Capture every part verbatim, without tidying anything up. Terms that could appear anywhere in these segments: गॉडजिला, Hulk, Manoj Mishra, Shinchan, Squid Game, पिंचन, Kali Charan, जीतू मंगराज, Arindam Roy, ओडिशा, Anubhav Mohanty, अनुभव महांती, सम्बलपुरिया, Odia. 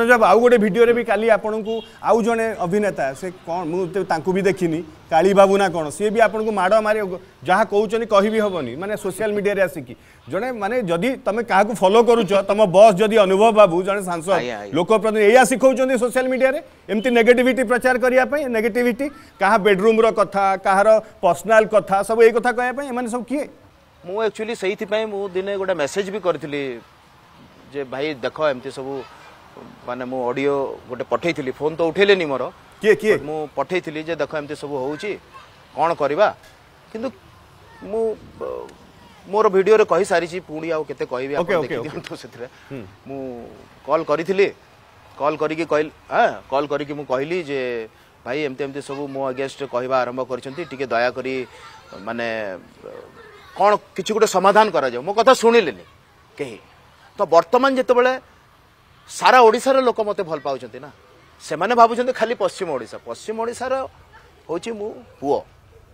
जब आउ गोटे भिडियो रे भी काली आपण को आउ जने अभिनेता से कौन मुझे भी देखनी काली बाबू ना कौन सी भी आपन को माड़ मारे जहाँ कहते कह भी हेनी माने सोशल मीडिया रे आसिकी जने माने जदि तुम क्या फॉलो करूच तुम बॉस जदि अनुभव बाबू जने सांसद लोकप्रतिनिधि या शिखाऊँ सोशल मीडिया रे एमती नेगेटिविटी प्रचार करने नेगेटिविटी क्या बेडरूम रो कथा क्या पर्सनल कथा सब यही कथा कहने सब किए मुझे एक्चुअली से दिने गोटे मेसेज भी करी जे भाई देख एमती सब माने मु ऑडियो गोटे पठेली फोन तो उठेले नहीं मोर किए किए मुझे पठेली जे देख एमती सब हो कौन करवा किंतु मु मोर भिडियो रे कही सारी पुणी आउ केते कहबी आपन देखि दियंतो सेतरे मु कॉल करिथिली कॉल करिके कहल हां कॉल करिके मु कहली जे भाई एमती एमती सब मो अगेंस्ट कहवा आरंभ करछंती टिके दया करी माने कौन किछि गोटे समाधान करा जाऊ मो कथा सुनिलेनी केही तो वर्तमान जेतेबेले सारा ओडिशार लोक मत भल पाँच ना से भावुं खाली पश्चिम ओडिशा पश्चिम ओडिशार हूँ मु पुओ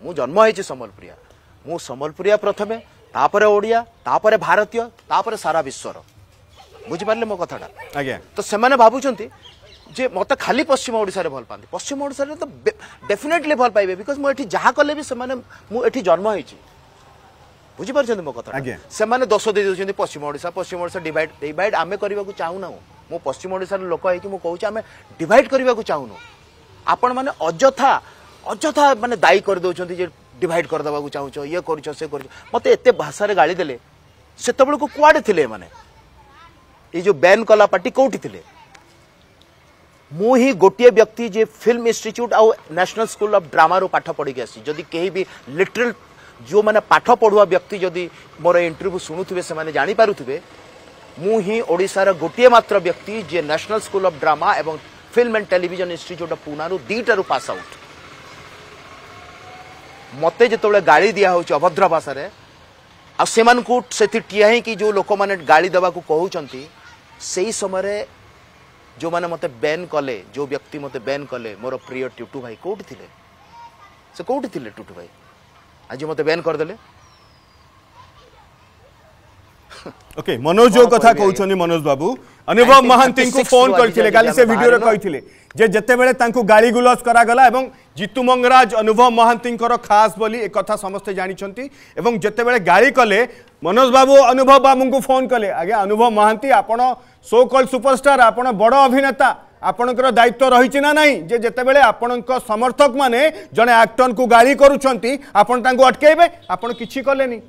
मु जन्म होती सम्बलपुरिया मु सम्बलपुरिया प्रथमे तापर ओडिया तापर भारतीय तापर सारा विश्वर बुझिपारे मो कथाटा आज्ञा तो से भावुंट जे मत खाली पश्चिम ओडिशार भल पाती पश्चिम ओडिशार तो डेफिनेटली भल पाइबे बिकज मुझे जहाँ कले भी मुझे जन्म होती बुझिपार मो कथा से दोष दे दूसरी पश्चिम ओडिशा पश्चिम ओडिशा डिवाइड डिवाइड आम करने चाहूना मो पश्चिम ओडिशार लोक हो कौच आम डिवाइड करने को चाहूनु आपण मैंने अजथा अजथा मानने दायी करदे जे डिवाइड करदेक चाहूँ ये कर से कर मत एत भाषा गाड़ी देले से कुआड़े थे मैंने ये जो बैन कला पार्टी कौटी थे मु ही गोटे व्यक्ति जे फिल्म इंस्टीट्यूट आउ नेशनल स्कूल ऑफ ड्रामा रो पाठ पढ़ी आसी जदि कहीं भी लिटरल जो मैंने पाठ पढ़ुआ व्यक्ति जदि मोर इंटरव्यू शुणुवे से जानीपुरे मु ही ओडिशार गोटे मात्र व्यक्ति जे नेशनल स्कूल ऑफ ड्रामा एवं film and television institute of Pune रु दीटारू पास आउट मत जो गाड़ी दिया हो अभद्र भाषा आया ही कि जो लोक मैंने गाड़ी देवा कहते से समय जो मैंने मत बैन कले जो व्यक्ति मत बैन कले मोर प्रिय टुटु भाई कौटी थे से कौटी थे टुटु भाई आज मत बैन करदे ओके मनोज जो कथा कहउछनी मनोज बाबू अनुभव महांती को फोन करथिले गाली से वीडियो रे कहिथिले जे जते बेले तांको गाली गुलास करा गला एवं जीतू मंगराज अनुभव महांती को खास बोली एक कथा समस्त जानिछंती एवं जते बेले गाली कले मनोज बाबू अनुभव बाबू को फोन कले आगे अनुभव महांती आपण सो कॉल्ड सुपरस्टार आपण बड़ो अभिनेता आपणकर दायित्व रही ना नहीं जे जेतेबेले आपण समर्थक माने जने एक्टर को गाली करूछंती आपण तांको अटकेबे आपण किछि कलेनी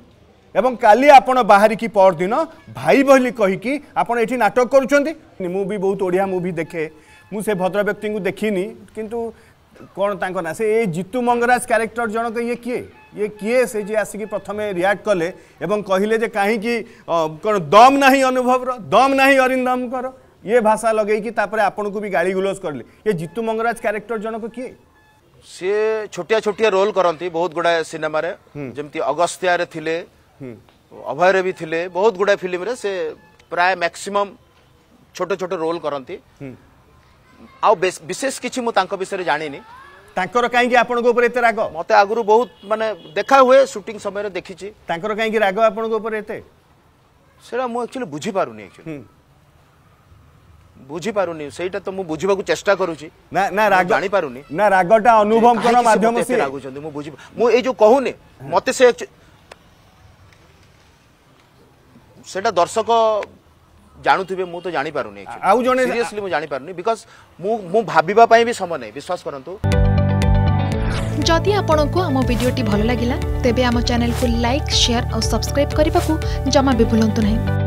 एवं काली आपण बाहरी की परदिन भाई बहली कहीकि आपण एठी नाटक करूछंती मु भी बहुत ओडिया मूवी देखे मु से भद्र व्यक्ति को देखिनी किंतु कौन तांको ना से ए जीतू मंगराज कैरेक्टर जनक ये किए ये किए से जे आसिक प्रथम रिएक्ट कले एवं कहले जे काहे कि कोन दम नाही अनुभव रो दम नाही अरिंदम कर ये भाषा लगे कि तापर आपण को भी गाली गुलोज करले ये जीतू मंगराज कैरेक्टर जनक किए से छोटिया छोटिया रोल करंती बहुत गुडा सिनेमा रे जेमती अगस्त्या रे थिले अभय भी थिले बहुत गुड़ा फिल्म रे से प्राय मैक्सिमम छोटे छोटे रोल करती विशेष किसी मुझे जानी कहीं आपन को एते राग मत आगु बहुत माने देखा हुए शूटिंग समय रे देखी कहीं राग आपन को एते से मुझे बुझी पारुनी बुझी पारुनी सेटा तो मु बुझिबा को चेष्टा करूची ना ना राग जानि पारुनी ना रागटा अनुभव कोन माध्यम से रागु छन मु बुझी मु ए जो कहूनी मते से सेटा दर्शक जानुथिबे मु तो जानी पारुनी आउ जने सीरियसली मु जानी पारुनी बिकॉज़ मु मु भाबिबा पई भी समय नै विश्वास करंतु जदि आपण को हमो वीडियो टी भलो लागिला तेबे हमो चैनल को लाइक शेयर और सब्सक्राइब करिबा को जमा भी भूलंतु नै।